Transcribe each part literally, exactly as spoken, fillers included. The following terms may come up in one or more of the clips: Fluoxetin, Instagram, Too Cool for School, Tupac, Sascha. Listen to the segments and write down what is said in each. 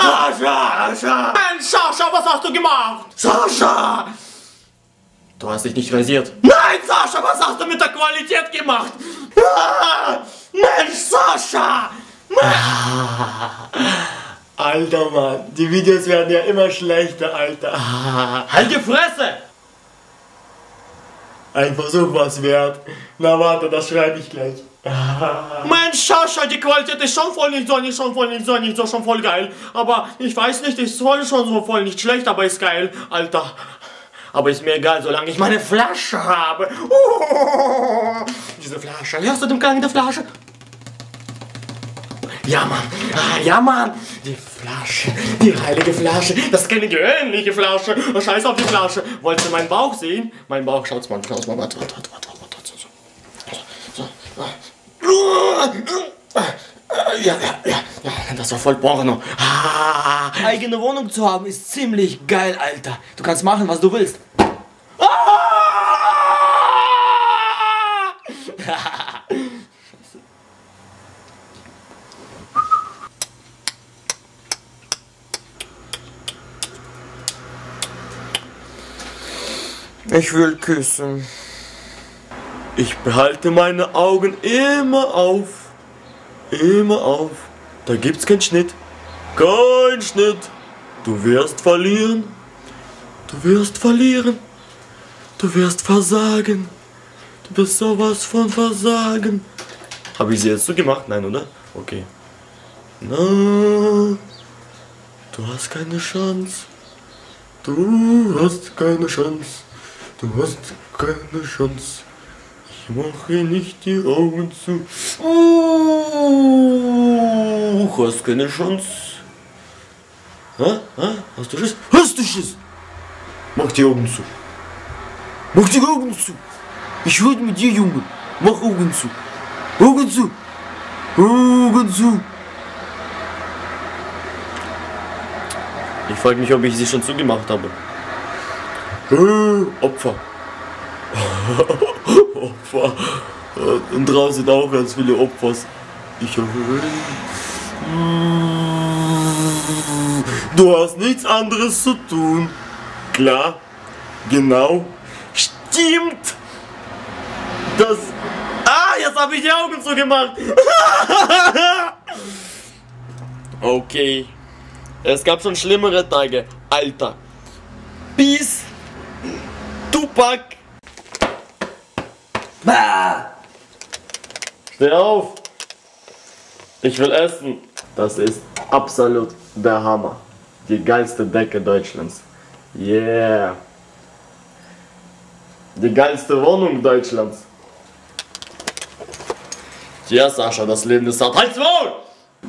Sascha! Sascha! Mensch, Sascha, was hast du gemacht? Sascha! Du hast dich nicht rasiert. Nein, Sascha, was hast du mit der Qualität gemacht? Ah, Mensch, Sascha! Ah. Alter, Mann, die Videos werden ja immer schlechter, Alter. Ah. Halt die Fresse! Ein Versuch war's wert. Na warte, das schreibe ich gleich. Ah. Mensch, Sascha, die Qualität ist schon voll nicht so, nicht schon voll nicht so, nicht so, schon voll geil. Aber ich weiß nicht, ist voll schon so voll nicht schlecht, aber ist geil, Alter. Aber ist mir egal, solange ich meine Flasche habe. Oh, diese Flasche, hörst du den Klang der Flasche? Ja, Mann, ah, ja, Mann. Die Flasche, die heilige Flasche, das ist keine gewöhnliche Flasche. Oh, scheiß auf die Flasche. Wollt ihr meinen Bauch sehen? Mein Bauch, schaut's mal, schaut's mal, warte, warte, warte, warte, warte, so, so. Ja, ja, ja, ja, das war voll Porno. Ah. Eigene Wohnung zu haben ist ziemlich geil, Alter. Du kannst machen, was du willst. Ah. Ich will küssen. Ich behalte meine Augen immer auf. Immer auf. Da gibt's keinen Schnitt. Kein Schnitt. Du wirst verlieren. Du wirst verlieren. Du wirst versagen. Du bist sowas von versagen. Habe ich sie jetzt so gemacht? Nein, oder? Okay. Na, du hast keine Chance. Du hast keine Chance. Du hast keine Chance. Ich mache nicht die Augen zu. Oh, hast keine Chance. Ha? Ha? Hast du Schiss? Hast du Schiss? Mach die Augen zu. Mach die Augen zu. Ich rede mit dir, Junge. Mach Augen zu. Augen zu. Augen zu. Ich frage mich, ob ich sie schon zugemacht habe. Äh, Opfer. Opfer. Und draußen auch ganz viele Opfer. Ich hoffe. Du hast nichts anderes zu tun. Klar. Genau. Stimmt. Das. Ah, jetzt habe ich die Augen zugemacht. Okay. Es gab schon schlimmere Tage. Alter. Peace. Tupac. Ah! Steh auf! Ich will essen! Das ist absolut der Hammer. Die geilste Decke Deutschlands. Yeah! Die geilste Wohnung Deutschlands. Tja, Sascha, das Leben ist hart. Halt's wohl!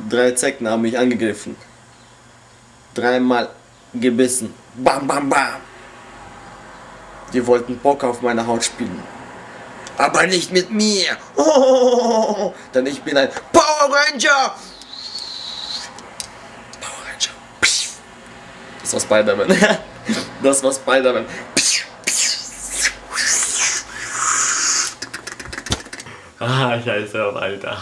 Drei Zecken haben mich angegriffen. Dreimal gebissen. Bam, bam, bam! Die wollten Poker auf meiner Haut spielen. Aber nicht mit mir! Oh, denn ich bin ein Power Ranger! Power Ranger! Das war Spider-Man! Das war Spider-Man! Ah, scheiße, Alter!